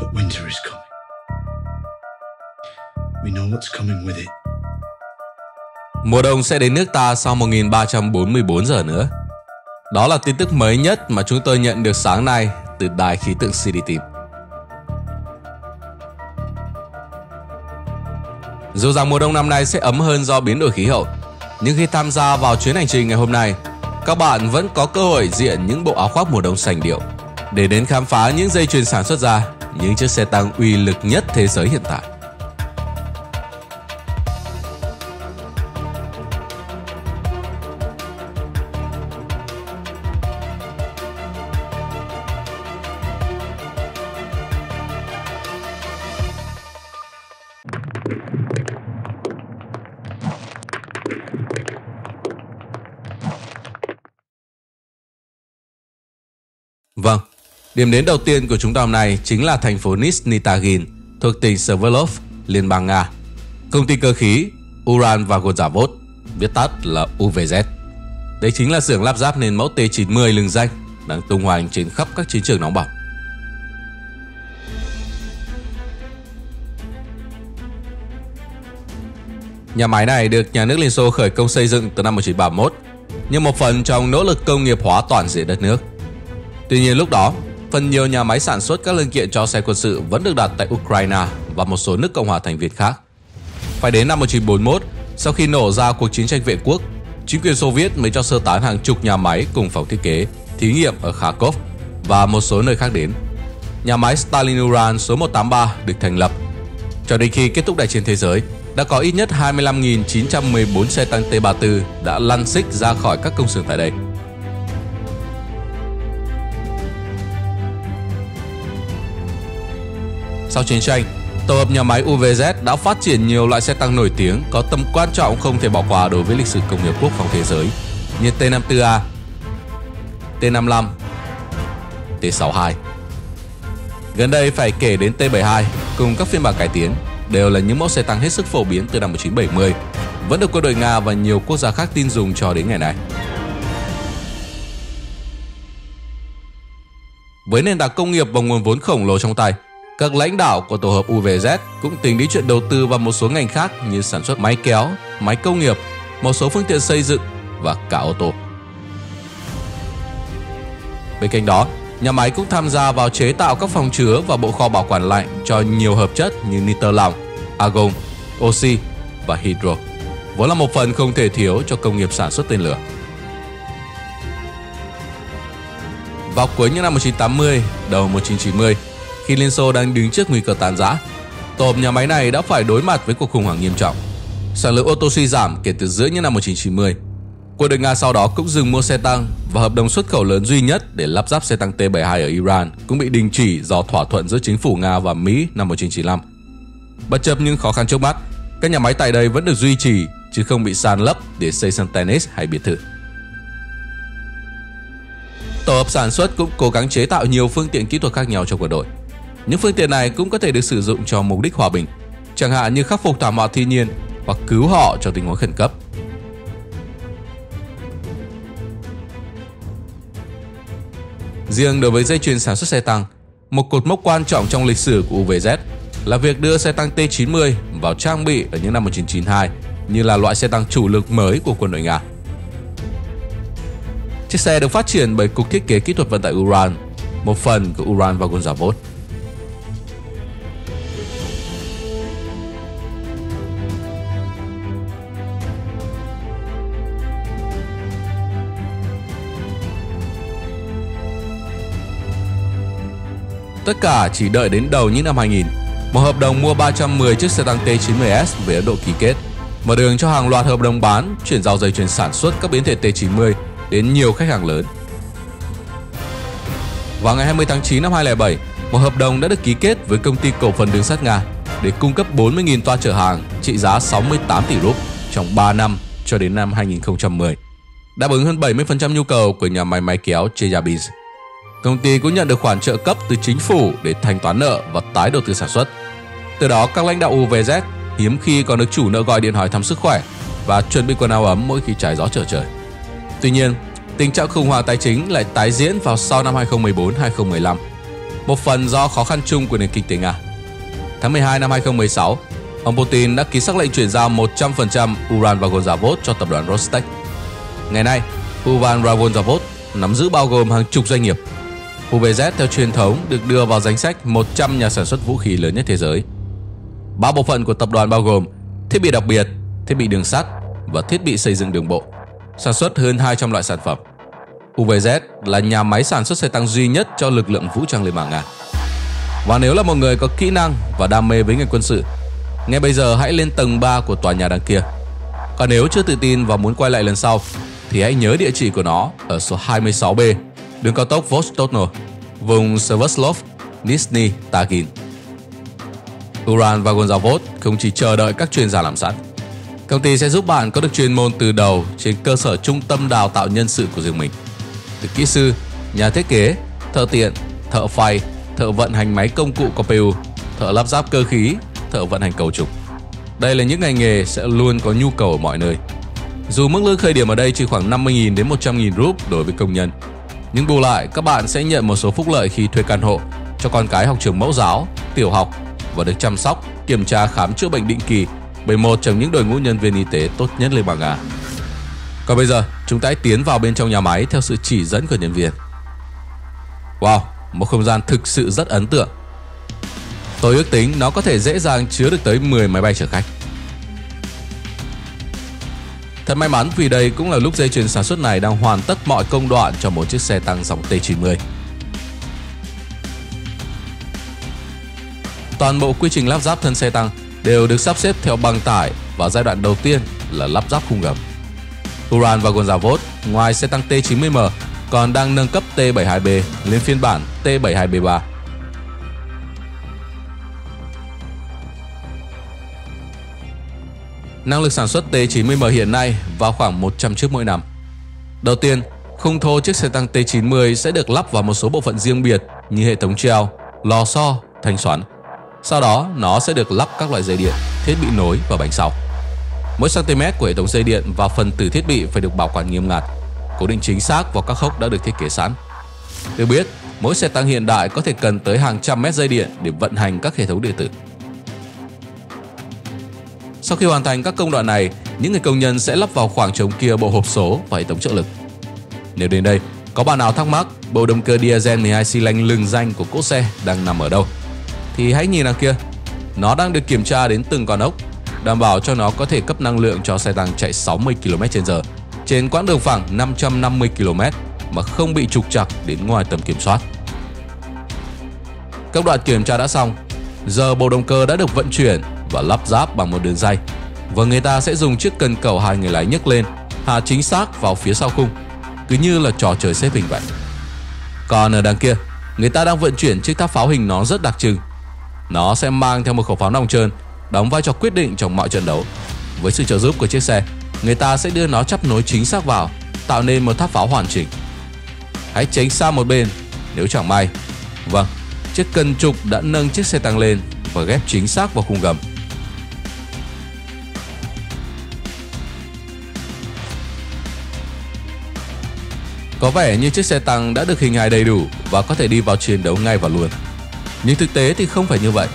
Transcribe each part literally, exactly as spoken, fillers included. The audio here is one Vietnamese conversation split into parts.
But winter is coming. We know what's coming with it. Mùa đông sẽ đến nước ta sau một nghìn ba trăm bốn mươi bốn giờ nữa. Đó là tin tức mới nhất mà chúng tôi nhận được sáng nay từ đài khí tượng xê đê team. Dù rằng mùa đông năm nay sẽ ấm hơn do biến đổi khí hậu, nhưng khi tham gia vào chuyến hành trình ngày hôm nay, các bạn vẫn có cơ hội diện những bộ áo khoác mùa đông sành điệu để đến khám phá những dây chuyền sản xuất ra những chiếc xe tăng uy lực nhất thế giới hiện tại. Vâng, điểm đến đầu tiên của chúng ta hôm nay chính là thành phố Nizhny Tagil thuộc tỉnh Sverdlovsk, Liên bang Nga. Công ty cơ khí Uralvagonzavod, viết tắt là u vê dét. Đây chính là xưởng lắp ráp nền mẫu tê chín mươi lừng danh đang tung hoành trên khắp các chiến trường nóng bỏng. Nhà máy này được nhà nước Liên Xô khởi công xây dựng từ năm một nghìn chín trăm ba mươi mốt như một phần trong nỗ lực công nghiệp hóa toàn diện đất nước. Tuy nhiên lúc đó, phần nhiều nhà máy sản xuất các linh kiện cho xe quân sự vẫn được đặt tại Ukraine và một số nước Cộng hòa thành viên khác. Phải đến năm một nghìn chín trăm bốn mươi mốt, sau khi nổ ra cuộc chiến tranh vệ quốc, chính quyền Xô Viết mới cho sơ tán hàng chục nhà máy cùng phòng thiết kế, thí nghiệm ở Kharkov và một số nơi khác đến. Nhà máy Stalinuran số một trăm tám mươi ba được thành lập. Cho đến khi kết thúc đại chiến thế giới, đã có ít nhất hai mươi lăm nghìn chín trăm mười bốn xe tăng tê ba mươi tư đã lăn xích ra khỏi các công xưởng tại đây. Sau chiến tranh, tổ hợp nhà máy u vê dét đã phát triển nhiều loại xe tăng nổi tiếng có tầm quan trọng không thể bỏ qua đối với lịch sử công nghiệp quốc phòng thế giới như tê năm mươi tư A, tê năm mươi lăm, tê sáu mươi hai. Gần đây phải kể đến tê bảy mươi hai cùng các phiên bản cải tiến đều là những mẫu xe tăng hết sức phổ biến từ năm một nghìn chín trăm bảy mươi, vẫn được quân đội Nga và nhiều quốc gia khác tin dùng cho đến ngày nay. Với nền tảng công nghiệp và nguồn vốn khổng lồ trong tay, các lãnh đạo của tổ hợp u vê dét cũng tính đến chuyện đầu tư vào một số ngành khác như sản xuất máy kéo, máy công nghiệp, một số phương tiện xây dựng và cả ô tô. Bên cạnh đó, nhà máy cũng tham gia vào chế tạo các phòng chứa và bộ kho bảo quản lạnh cho nhiều hợp chất như nitơ lỏng, argon, oxy và hydro, vốn là một phần không thể thiếu cho công nghiệp sản xuất tên lửa. Vào cuối những năm một nghìn chín trăm tám mươi, đầu một nghìn chín trăm chín mươi, khi Liên Xô đang đứng trước nguy cơ tan rã, tổ hợp nhà máy này đã phải đối mặt với cuộc khủng hoảng nghiêm trọng. Sản lượng ô tô suy giảm kể từ giữa những năm một nghìn chín trăm chín mươi. Quân đội Nga sau đó cũng dừng mua xe tăng và hợp đồng xuất khẩu lớn duy nhất để lắp ráp xe tăng tê bảy mươi hai ở Iran cũng bị đình chỉ do thỏa thuận giữa chính phủ Nga và Mỹ năm một nghìn chín trăm chín mươi lăm. Bất chấp những khó khăn trước mắt, các nhà máy tại đây vẫn được duy trì chứ không bị san lấp để xây sân tennis hay biệt thự. Tổ hợp sản xuất cũng cố gắng chế tạo nhiều phương tiện kỹ thuật khác nhau cho quân đội. Những phương tiện này cũng có thể được sử dụng cho mục đích hòa bình, chẳng hạn như khắc phục thảm họa thiên nhiên hoặc cứu họ trong tình huống khẩn cấp. Riêng đối với dây chuyền sản xuất xe tăng, một cột mốc quan trọng trong lịch sử của u vê dét là việc đưa xe tăng tê chín mươi vào trang bị ở những năm một nghìn chín trăm chín mươi hai như là loại xe tăng chủ lực mới của quân đội Nga. Chiếc xe được phát triển bởi Cục Thiết kế Kỹ thuật Vận tải Uran, một phần của Uralvagonzavod. Tất cả chỉ đợi đến đầu những năm hai nghìn, một hợp đồng mua ba trăm mười chiếc xe tăng tê chín mươi ét với Ấn Độ ký kết, mở đường cho hàng loạt hợp đồng bán, chuyển giao dây chuyền sản xuất các biến thể tê chín mươi đến nhiều khách hàng lớn. Vào ngày hai mươi tháng chín năm hai nghìn không trăm lẻ bảy, một hợp đồng đã được ký kết với công ty cổ phần đường sắt Nga để cung cấp bốn mươi nghìn toa chở hàng trị giá sáu mươi tám tỷ rúp trong ba năm cho đến năm hai nghìn không trăm mười, đáp ứng hơn bảy mươi phần trăm nhu cầu của nhà máy máy kéo Cheyabiz. Công ty cũng nhận được khoản trợ cấp từ chính phủ để thanh toán nợ và tái đầu tư sản xuất. Từ đó, các lãnh đạo u vê dét hiếm khi còn được chủ nợ gọi điện hỏi thăm sức khỏe và chuẩn bị quần áo ấm mỗi khi trái gió trở trời. Tuy nhiên, tình trạng khủng hoảng tài chính lại tái diễn vào sau năm hai nghìn không trăm mười bốn đến hai nghìn không trăm mười lăm một phần do khó khăn chung của nền kinh tế Nga. Tháng mười hai năm hai nghìn không trăm mười sáu, ông Putin đã ký sắc lệnh chuyển giao một trăm phần trăm Uralvagonzavod cho tập đoàn Rostec. Ngày nay, Uralvagonzavod nắm giữ bao gồm hàng chục doanh nghiệp. u vê zét theo truyền thống được đưa vào danh sách một trăm nhà sản xuất vũ khí lớn nhất thế giới. Ba bộ phận của tập đoàn bao gồm thiết bị đặc biệt, thiết bị đường sắt và thiết bị xây dựng đường bộ, sản xuất hơn hai trăm loại sản phẩm. u vê zét là nhà máy sản xuất xe tăng duy nhất cho lực lượng vũ trang Liên bang Nga. Và nếu là một người có kỹ năng và đam mê với ngành quân sự, ngay bây giờ hãy lên tầng ba của tòa nhà đằng kia. Còn nếu chưa tự tin và muốn quay lại lần sau, thì hãy nhớ địa chỉ của nó ở số hai mươi sáu B, đường cao tốc Vostokno, vùng Sverdlovsk, Nizhny Tagil. Uralvagonzavod không chỉ chờ đợi các chuyên gia làm sẵn. Công ty sẽ giúp bạn có được chuyên môn từ đầu trên cơ sở trung tâm đào tạo nhân sự của riêng mình. Từ kỹ sư, nhà thiết kế, thợ tiện, thợ phay, thợ vận hành máy công cụ xê pê u, thợ lắp ráp cơ khí, thợ vận hành cấu trúc. Đây là những ngành nghề sẽ luôn có nhu cầu ở mọi nơi. Dù mức lương khởi điểm ở đây chỉ khoảng năm mươi nghìn đến một trăm nghìn rúp đối với công nhân, nhưng bù lại các bạn sẽ nhận một số phúc lợi khi thuê căn hộ, cho con cái học trường mẫu giáo, tiểu học và được chăm sóc, kiểm tra khám chữa bệnh định kỳ bởi một trong những đội ngũ nhân viên y tế tốt nhất Liên bang Nga. Còn bây giờ, chúng ta hãy tiến vào bên trong nhà máy theo sự chỉ dẫn của nhân viên. Wow, một không gian thực sự rất ấn tượng. Tôi ước tính nó có thể dễ dàng chứa được tới mười máy bay chở khách. Thật may mắn vì đây cũng là lúc dây chuyền sản xuất này đang hoàn tất mọi công đoạn cho một chiếc xe tăng dòng T chín mươi. Toàn bộ quy trình lắp ráp thân xe tăng đều được sắp xếp theo băng tải và giai đoạn đầu tiên là lắp ráp khung gầm. Uralvagonzavod ngoài xe tăng T chín mươi M còn đang nâng cấp T bảy mươi hai B lên phiên bản T bảy mươi hai B ba. Năng lực sản xuất T chín mươi M hiện nay vào khoảng một trăm chiếc mỗi năm. Đầu tiên, khung thô chiếc xe tăng T chín mươi sẽ được lắp vào một số bộ phận riêng biệt như hệ thống treo, lò xo, thanh xoắn. Sau đó, nó sẽ được lắp các loại dây điện, thiết bị nối và bánh sau. Mỗi cm của hệ thống dây điện và phần tử thiết bị phải được bảo quản nghiêm ngặt, cố định chính xác vào các hốc đã được thiết kế sẵn. Được biết, mỗi xe tăng hiện đại có thể cần tới hàng trăm mét dây điện để vận hành các hệ thống điện tử. Sau khi hoàn thành các công đoạn này, những người công nhân sẽ lắp vào khoảng trống kia bộ hộp số và hệ thống trợ lực. Nếu đến đây, có bạn nào thắc mắc bộ động cơ diesel mười hai xi lanh lừng danh của cỗ xe đang nằm ở đâu? Thì hãy nhìn đằng kia, nó đang được kiểm tra đến từng con ốc, đảm bảo cho nó có thể cấp năng lượng cho xe tăng chạy sáu mươi ki lô mét trên giờ trên quãng đường phẳng năm trăm năm mươi ki lô mét mà không bị trục trặc đến ngoài tầm kiểm soát. Các đoạn kiểm tra đã xong, giờ bộ động cơ đã được vận chuyển và lắp ráp bằng một đường dây, và người ta sẽ dùng chiếc cần cầu hai người lái nhấc lên hạ chính xác vào phía sau khung, cứ như là trò chơi xếp hình vậy. Còn ở đằng kia, người ta đang vận chuyển chiếc tháp pháo hình nó rất đặc trưng. Nó sẽ mang theo một khẩu pháo nòng trơn, đóng vai trò quyết định trong mọi trận đấu. Với sự trợ giúp của chiếc xe, người ta sẽ đưa nó chắp nối chính xác vào, tạo nên một tháp pháo hoàn chỉnh. Hãy tránh sang một bên nếu chẳng may. Vâng, chiếc cần trục đã nâng chiếc xe tăng lên và ghép chính xác vào khung gầm. Có vẻ như chiếc xe tăng đã được hình hài đầy đủ và có thể đi vào chiến đấu ngay và luôn. Nhưng thực tế thì không phải như vậy.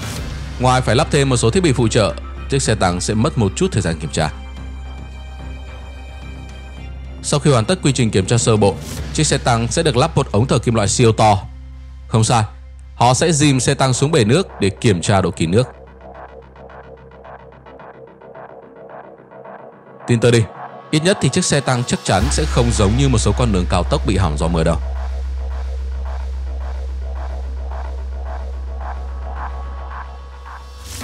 Ngoài phải lắp thêm một số thiết bị phụ trợ, chiếc xe tăng sẽ mất một chút thời gian kiểm tra. Sau khi hoàn tất quy trình kiểm tra sơ bộ, chiếc xe tăng sẽ được lắp một ống thở kim loại siêu to. Không sai, họ sẽ dìm xe tăng xuống bể nước để kiểm tra độ kín nước. Tin tôi đi, ít nhất thì chiếc xe tăng chắc chắn sẽ không giống như một số con đường cao tốc bị hỏng do mưa đâu.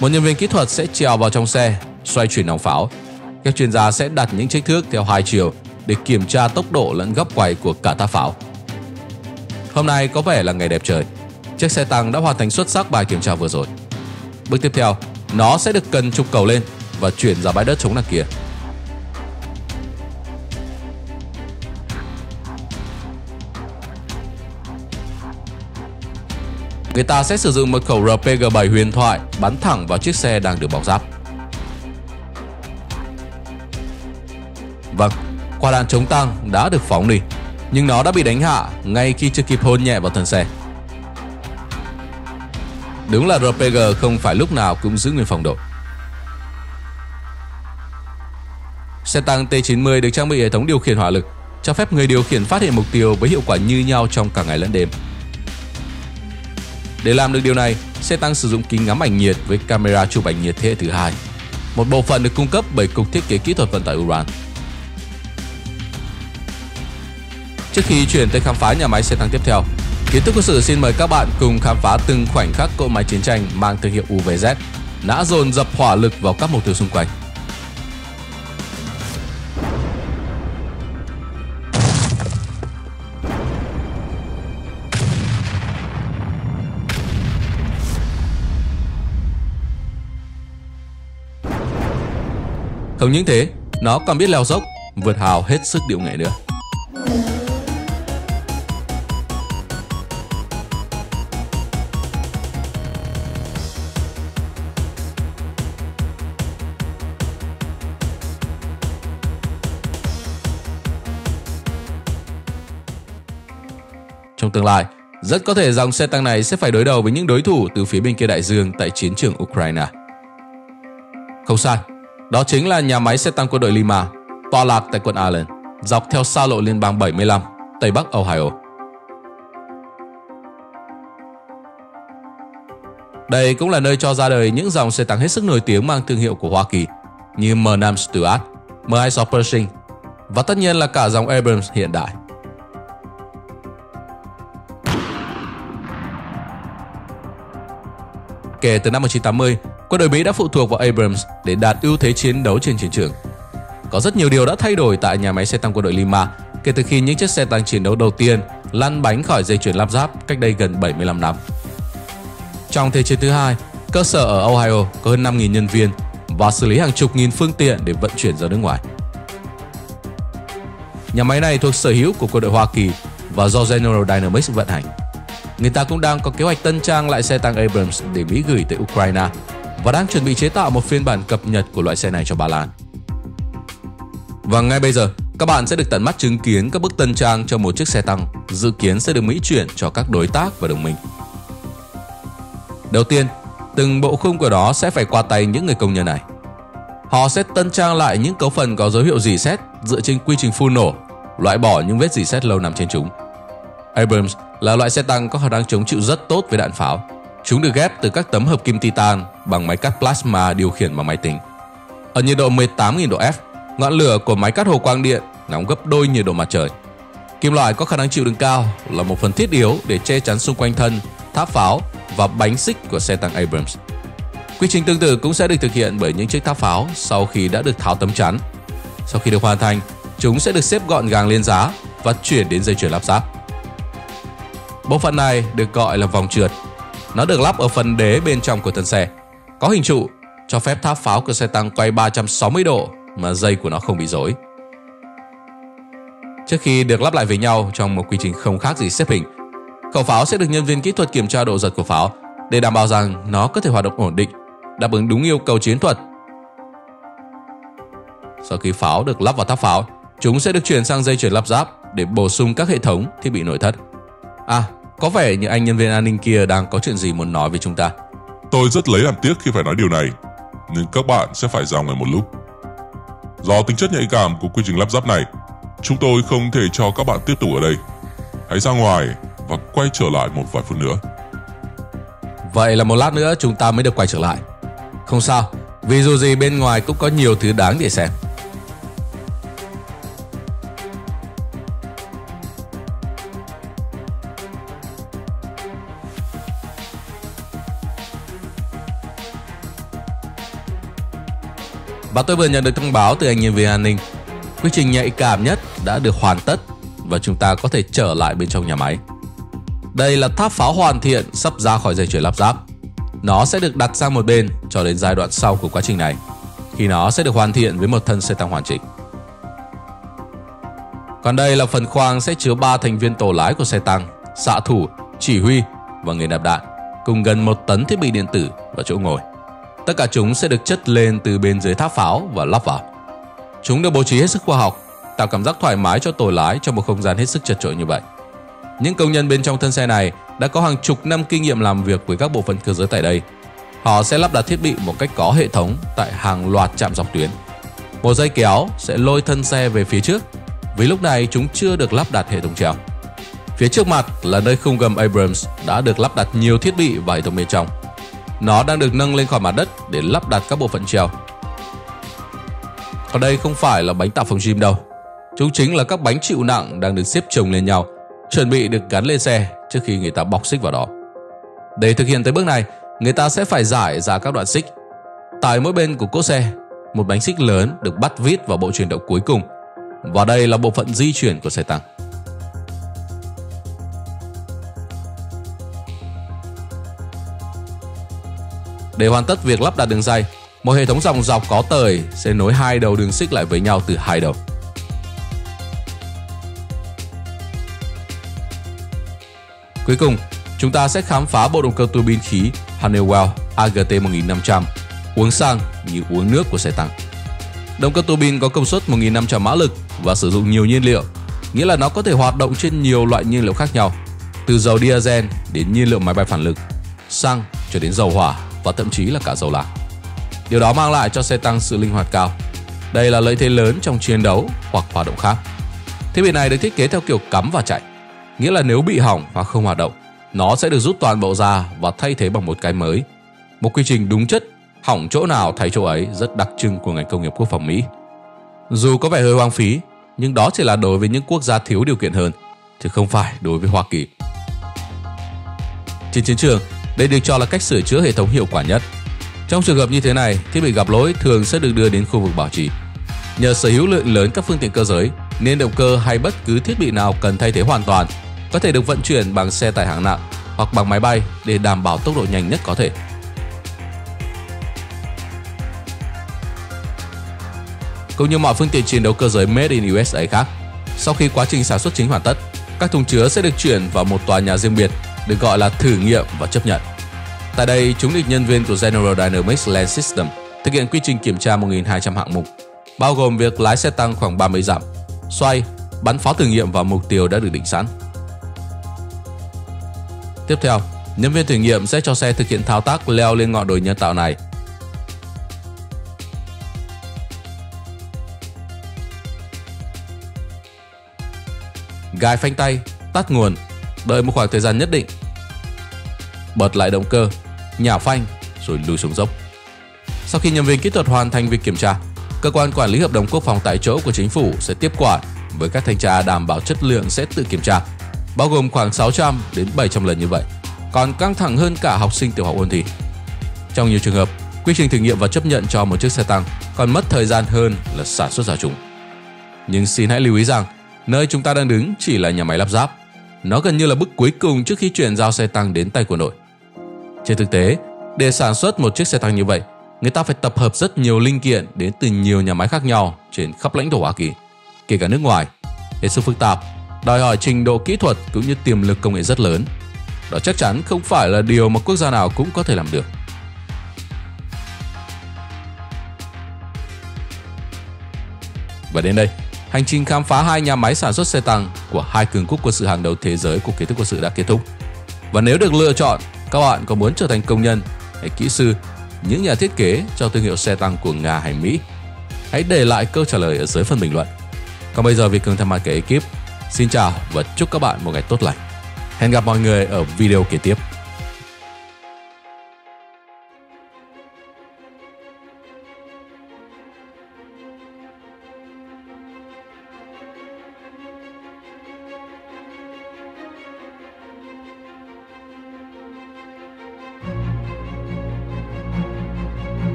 Một nhân viên kỹ thuật sẽ trèo vào trong xe, xoay chuyển nòng pháo. Các chuyên gia sẽ đặt những kích thước theo hai chiều để kiểm tra tốc độ lẫn góc quay của cả tháp pháo. Hôm nay có vẻ là ngày đẹp trời. Chiếc xe tăng đã hoàn thành xuất sắc bài kiểm tra vừa rồi. Bước tiếp theo, nó sẽ được cần trục cầu lên và chuyển ra bãi đất trống đằng kia. Người ta sẽ sử dụng một khẩu R P G bảy huyền thoại bắn thẳng vào chiếc xe đang được bọc giáp. Vâng, quả đạn chống tăng đã được phóng đi, nhưng nó đã bị đánh hạ ngay khi chưa kịp hôn nhẹ vào thân xe. Đúng là rờ pê giê không phải lúc nào cũng giữ nguyên phòng độ. Xe tăng tê chín mươi được trang bị hệ thống điều khiển hỏa lực, cho phép người điều khiển phát hiện mục tiêu với hiệu quả như nhau trong cả ngày lẫn đêm. Để làm được điều này, xe tăng sử dụng kính ngắm ảnh nhiệt với camera chụp ảnh nhiệt thế hệ thứ hai, một bộ phận được cung cấp bởi Cục Thiết kế Kỹ thuật Vận tải Uran. Trước khi chuyển tới khám phá nhà máy xe tăng tiếp theo, Kiến thức quân sự xin mời các bạn cùng khám phá từng khoảnh khắc cỗ máy chiến tranh mang thương hiệu u vê zét đã dồn dập hỏa lực vào các mục tiêu xung quanh. Không những thế, nó còn biết leo dốc, vượt hào hết sức điệu nghệ nữa. Trong tương lai, rất có thể dòng xe tăng này sẽ phải đối đầu với những đối thủ từ phía bên kia đại dương tại chiến trường Ukraine. Không sai, đó chính là nhà máy xe tăng quân đội Lima, tọa lạc tại quận Allen, dọc theo xa lộ liên bang bảy mươi lăm, Tây Bắc Ohio. Đây cũng là nơi cho ra đời những dòng xe tăng hết sức nổi tiếng mang thương hiệu của Hoa Kỳ như M-Nam Stuart, M-Iso Pershing và tất nhiên là cả dòng Abrams hiện đại. Kể từ năm một nghìn chín trăm tám mươi, quân đội Mỹ đã phụ thuộc vào Abrams để đạt ưu thế chiến đấu trên chiến trường. Có rất nhiều điều đã thay đổi tại nhà máy xe tăng quân đội Lima kể từ khi những chiếc xe tăng chiến đấu đầu tiên lăn bánh khỏi dây chuyền lắp ráp cách đây gần bảy mươi lăm năm. Trong Thế chiến thứ hai, cơ sở ở Ohio có hơn năm nghìn nhân viên và xử lý hàng chục nghìn phương tiện để vận chuyển ra nước ngoài. Nhà máy này thuộc sở hữu của quân đội Hoa Kỳ và do General Dynamics vận hành. Người ta cũng đang có kế hoạch tân trang lại xe tăng Abrams để Mỹ gửi tới Ukraine và đang chuẩn bị chế tạo một phiên bản cập nhật của loại xe này cho Ba Lan. Và ngay bây giờ, các bạn sẽ được tận mắt chứng kiến các bước tân trang cho một chiếc xe tăng dự kiến sẽ được Mỹ chuyển cho các đối tác và đồng minh. Đầu tiên, từng bộ khung của đó sẽ phải qua tay những người công nhân này. Họ sẽ tân trang lại những cấu phần có dấu hiệu rỉ sét dựa trên quy trình phun nổ, loại bỏ những vết rỉ sét lâu nằm trên chúng. Abrams là loại xe tăng có khả năng chống chịu rất tốt với đạn pháo. Chúng được ghép từ các tấm hợp kim titan bằng máy cắt plasma điều khiển bằng máy tính. Ở nhiệt độ mười tám nghìn độ F, ngọn lửa của máy cắt hồ quang điện nóng gấp đôi nhiệt độ mặt trời. Kim loại có khả năng chịu đựng cao là một phần thiết yếu để che chắn xung quanh thân, tháp pháo và bánh xích của xe tăng Abrams. Quy trình tương tự cũng sẽ được thực hiện bởi những chiếc tháp pháo sau khi đã được tháo tấm chắn. Sau khi được hoàn thành, chúng sẽ được xếp gọn gàng lên giá và chuyển đến dây chuyền lắp ráp. Bộ phận này được gọi là vòng trượt. Nó được lắp ở phần đế bên trong của thân xe, có hình trụ, cho phép tháp pháo của xe tăng quay ba trăm sáu mươi độ mà dây của nó không bị rối. Trước khi được lắp lại với nhau trong một quy trình không khác gì xếp hình, khẩu pháo sẽ được nhân viên kỹ thuật kiểm tra độ giật của pháo để đảm bảo rằng nó có thể hoạt động ổn định, đáp ứng đúng yêu cầu chiến thuật. Sau khi pháo được lắp vào tháp pháo, chúng sẽ được chuyển sang dây chuyền lắp ráp để bổ sung các hệ thống thiết bị nội thất. À, có vẻ như anh nhân viên an ninh kia đang có chuyện gì muốn nói với chúng ta. Tôi rất lấy làm tiếc khi phải nói điều này, nhưng các bạn sẽ phải rao ngay một lúc. Do tính chất nhạy cảm của quy trình lắp ráp này, chúng tôi không thể cho các bạn tiếp tục ở đây. Hãy ra ngoài và quay trở lại một vài phút nữa. Vậy là một lát nữa chúng ta mới được quay trở lại. Không sao, vì dù gì bên ngoài cũng có nhiều thứ đáng để xem. Và tôi vừa nhận được thông báo từ anh nhân viên an ninh, quy trình nhạy cảm nhất đã được hoàn tất và chúng ta có thể trở lại bên trong nhà máy. Đây là tháp pháo hoàn thiện sắp ra khỏi dây chuyền lắp ráp. Nó sẽ được đặt sang một bên cho đến giai đoạn sau của quá trình này, khi nó sẽ được hoàn thiện với một thân xe tăng hoàn chỉnh. Còn đây là phần khoang sẽ chứa ba thành viên tổ lái của xe tăng, xạ thủ, chỉ huy và người nạp đạn, cùng gần một tấn thiết bị điện tử và chỗ ngồi. Tất cả chúng sẽ được chất lên từ bên dưới tháp pháo và lắp vào. Chúng được bố trí hết sức khoa học, tạo cảm giác thoải mái cho tổ lái trong một không gian hết sức chật chội như vậy. Những công nhân bên trong thân xe này đã có hàng chục năm kinh nghiệm làm việc với các bộ phận cơ giới tại đây. Họ sẽ lắp đặt thiết bị một cách có hệ thống tại hàng loạt trạm dọc tuyến. Một dây kéo sẽ lôi thân xe về phía trước, vì lúc này chúng chưa được lắp đặt hệ thống treo. Phía trước mặt là nơi khung gầm Abrams đã được lắp đặt nhiều thiết bị và hệ thống bên trong. Nó đang được nâng lên khỏi mặt đất để lắp đặt các bộ phận treo. Còn đây không phải là bánh tạo phòng gym đâu. Chúng chính là các bánh chịu nặng đang được xếp chồng lên nhau, chuẩn bị được gắn lên xe trước khi người ta bọc xích vào đó. Để thực hiện tới bước này, người ta sẽ phải giải ra các đoạn xích. Tại mỗi bên của cốt xe, một bánh xích lớn được bắt vít vào bộ chuyển động cuối cùng. Và đây là bộ phận di chuyển của xe tăng. Để hoàn tất việc lắp đặt đường dây, một hệ thống dòng dọc có tời sẽ nối hai đầu đường xích lại với nhau từ hai đầu. Cuối cùng, chúng ta sẽ khám phá bộ động cơ tuabin khí Honeywell A G T một nghìn năm trăm uống xăng như uống nước của xe tăng. Động cơ tuabin có công suất một nghìn năm trăm mã lực và sử dụng nhiều nhiên liệu, nghĩa là nó có thể hoạt động trên nhiều loại nhiên liệu khác nhau, từ dầu diesel đến nhiên liệu máy bay phản lực, xăng cho đến dầu hỏa và thậm chí là cả dầu lạc. Điều đó mang lại cho xe tăng sự linh hoạt cao. Đây là lợi thế lớn trong chiến đấu hoặc hoạt động khác. Thiết bị này được thiết kế theo kiểu cắm và chạy, nghĩa là nếu bị hỏng hoặc không hoạt động, nó sẽ được rút toàn bộ ra và thay thế bằng một cái mới. Một quy trình đúng chất, hỏng chỗ nào thay chỗ ấy rất đặc trưng của ngành công nghiệp quốc phòng Mỹ. Dù có vẻ hơi hoang phí, nhưng đó chỉ là đối với những quốc gia thiếu điều kiện hơn, chứ không phải đối với Hoa Kỳ. Trên chiến trường, đây được cho là cách sửa chữa hệ thống hiệu quả nhất. Trong trường hợp như thế này, thiết bị gặp lỗi thường sẽ được đưa đến khu vực bảo trì. Nhờ sở hữu lượng lớn các phương tiện cơ giới, nên động cơ hay bất cứ thiết bị nào cần thay thế hoàn toàn có thể được vận chuyển bằng xe tải hạng nặng hoặc bằng máy bay để đảm bảo tốc độ nhanh nhất có thể. Cũng như mọi phương tiện chiến đấu cơ giới made in u ét a khác, sau khi quá trình sản xuất chính hoàn tất, các thùng chứa sẽ được chuyển vào một tòa nhà riêng biệt được gọi là thử nghiệm và chấp nhận. Tại đây, chúng được nhân viên của General Dynamics Land System thực hiện quy trình kiểm tra một nghìn hai trăm hạng mục, bao gồm việc lái xe tăng khoảng ba mươi dặm, xoay, bắn pháo thử nghiệm vào mục tiêu đã được định sẵn. Tiếp theo, nhân viên thử nghiệm sẽ cho xe thực hiện thao tác leo lên ngọn đồi nhân tạo này. Gài phanh tay, tắt nguồn, đợi một khoảng thời gian nhất định, bật lại động cơ, nhả phanh rồi lùi xuống dốc. Sau khi nhân viên kỹ thuật hoàn thành việc kiểm tra, cơ quan quản lý hợp đồng quốc phòng tại chỗ của chính phủ sẽ tiếp quản với các thanh tra đảm bảo chất lượng sẽ tự kiểm tra, bao gồm khoảng sáu trăm đến bảy trăm lần như vậy, còn căng thẳng hơn cả học sinh tiểu học ôn thi. Trong nhiều trường hợp, quy trình thử nghiệm và chấp nhận cho một chiếc xe tăng còn mất thời gian hơn là sản xuất ra chúng. Nhưng xin hãy lưu ý rằng, nơi chúng ta đang đứng chỉ là nhà máy lắp ráp. Nó gần như là bước cuối cùng trước khi chuyển giao xe tăng đến tay của nội. Trên thực tế, để sản xuất một chiếc xe tăng như vậy, người ta phải tập hợp rất nhiều linh kiện đến từ nhiều nhà máy khác nhau trên khắp lãnh thổ Hoa Kỳ, kể cả nước ngoài. Hết sức phức tạp, đòi hỏi trình độ kỹ thuật cũng như tiềm lực công nghệ rất lớn. Đó chắc chắn không phải là điều mà quốc gia nào cũng có thể làm được. Và đến đây, hành trình khám phá hai nhà máy sản xuất xe tăng của hai cường quốc quân sự hàng đầu thế giới của kiến thức quân sự đã kết thúc. Và nếu được lựa chọn, các bạn có muốn trở thành công nhân hay kỹ sư, những nhà thiết kế cho thương hiệu xe tăng của Nga hay Mỹ? Hãy để lại câu trả lời ở dưới phần bình luận. Còn bây giờ, Việt Cường thay mặt cả ekip, xin chào và chúc các bạn một ngày tốt lành. Hẹn gặp mọi người ở video kế tiếp.